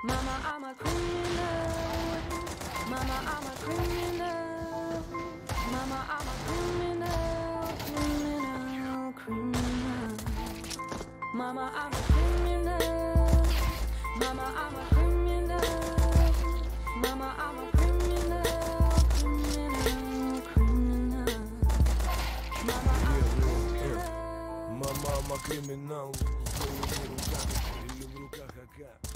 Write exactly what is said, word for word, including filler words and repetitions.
Mama, I'm a criminal. Mama, I'm a criminal. Mama, I'm a criminal. Criminal, criminal. Mama, I'm a criminal. Mama, I'm a criminal. Mama, I'm a criminal. Criminal, criminal. Mama, I'm a criminal. Mama, I'm a criminal.